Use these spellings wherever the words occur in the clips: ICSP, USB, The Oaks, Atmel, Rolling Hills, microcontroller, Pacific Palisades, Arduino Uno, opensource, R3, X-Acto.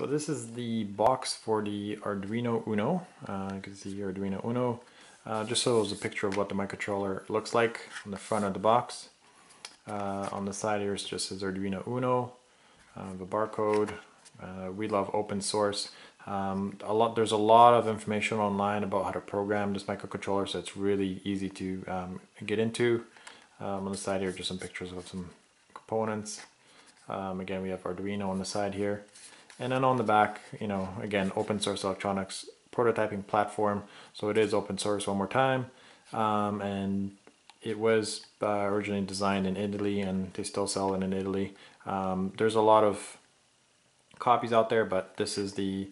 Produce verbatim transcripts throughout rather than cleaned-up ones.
So this is the box for the Arduino Uno. Uh, you can see Arduino Uno. Uh, just shows a picture of what the microcontroller looks like on the front of the box. Uh, on the side here, it just says Arduino Uno, uh, the barcode. Uh, we love open source. Um, a lot. There's a lot of information online about how to program this microcontroller, so it's really easy to um, get into. Um, on the side here, just some pictures of some components. Um, again, we have Arduino on the side here. And then on the back, you know, again, open source electronics prototyping platform. So it is open source one more time. Um, and it was uh, originally designed in Italy, and they still sell it in Italy. Um, there's a lot of copies out there, but this is the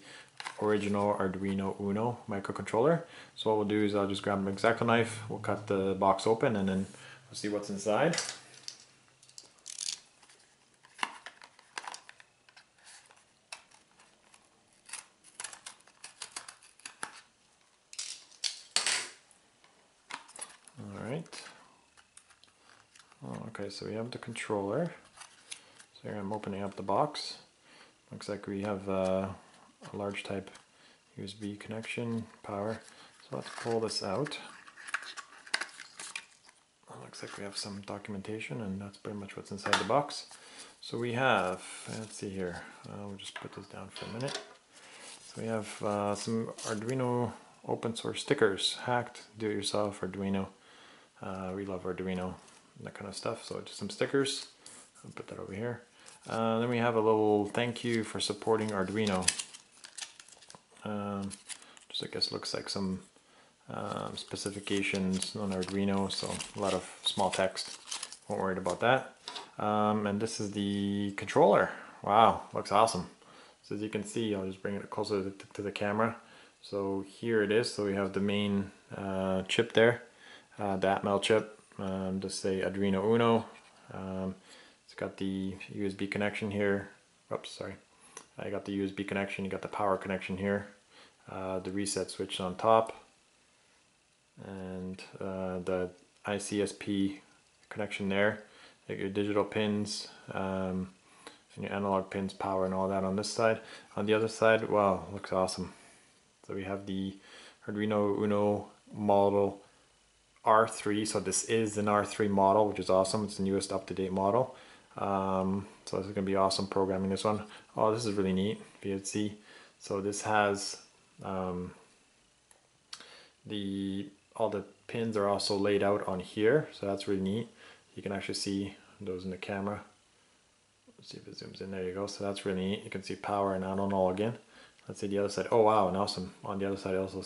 original Arduino Uno microcontroller. So what we'll do is I'll just grab an X-Acto knife, we'll cut the box open, and then we'll see what's inside. Alright. Oh, okay, so we have the controller. So here I'm opening up the box. Looks like we have uh, a large type U S B connection, power. So let's pull this out. It looks like we have some documentation, and that's pretty much what's inside the box. So we have, let's see here, uh, we'll just put this down for a minute. So we have uh, some Arduino open source stickers, hacked, do it yourself, Arduino. Uh, we love Arduino, that kind of stuff. So just some stickers, I'll put that over here. Uh, then we have a little thank you for supporting Arduino. Um, just I guess looks like some um, specifications on Arduino, so a lot of small text. Won't worry about that. Um, and this is the controller. Wow, looks awesome. So as you can see, I'll just bring it closer to the, to the camera. So here it is. So we have the main uh, chip there, uh, the Atmel chip. Um, just say Arduino Uno. Um, It's got the U S B connection here. Oops, sorry. I got the U S B connection, you got the power connection here. Uh, the reset switch on top. And uh, the I C S P connection there. Your digital pins, um, and your analog pins, power and all that on this side. On the other side, wow, looks awesome. So we have the Arduino Uno model R three. So this is an R three model, which is awesome. It's the newest up-to-date model. Um, so this is going to be awesome programming this one. Oh, this is really neat, if you could see. So this has um, the all the pins are also laid out on here, so that's really neat. You can actually see those in the camera. Let's see if it zooms in. There you go. So that's really neat. You can see power and on and all again. Let's see the other side. Oh wow, and awesome. On the other side also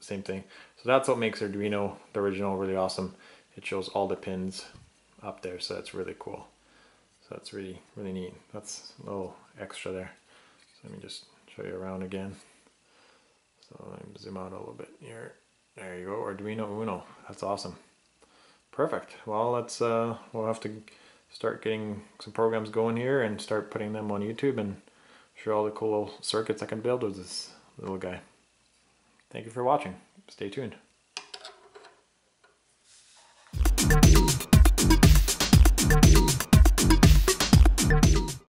same thing. So that's what makes Arduino, the original, really awesome. It shows all the pins up there, so that's really cool. So that's really, really neat. That's a little extra there. So let me just show you around again. So let me zoom out a little bit here. There you go, Arduino Uno. That's awesome. Perfect. Well, let's, uh, we'll have to start getting some programs going here and start putting them on YouTube and show all the cool circuits I can build with this little guy. Thank you for watching. Stay tuned.